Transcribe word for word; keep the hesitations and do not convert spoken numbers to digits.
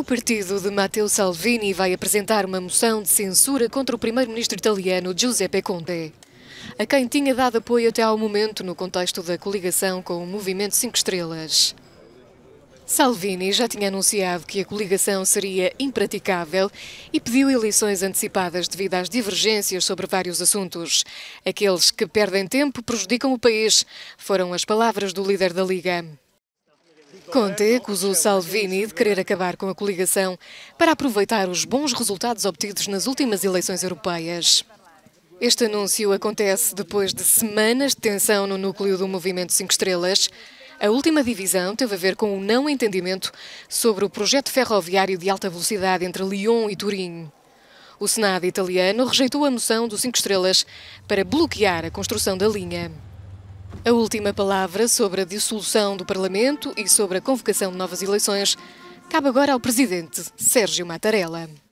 O partido de Matteo Salvini vai apresentar uma moção de censura contra o primeiro-ministro italiano Giuseppe Conte, a quem tinha dado apoio até ao momento no contexto da coligação com o Movimento cinco estrelas. Salvini já tinha anunciado que a coligação seria impraticável e pediu eleições antecipadas devido às divergências sobre vários assuntos. Aqueles que perdem tempo prejudicam o país, foram as palavras do líder da Liga. Conte acusou Salvini de querer acabar com a coligação para aproveitar os bons resultados obtidos nas últimas eleições europeias. Este anúncio acontece depois de semanas de tensão no núcleo do Movimento cinco estrelas. A última divisão teve a ver com o não entendimento sobre o projeto ferroviário de alta velocidade entre Lyon e Turim. O Senado italiano rejeitou a moção do cinco estrelas para bloquear a construção da linha. A última palavra sobre a dissolução do Parlamento e sobre a convocação de novas eleições cabe agora ao presidente Sérgio Mattarella.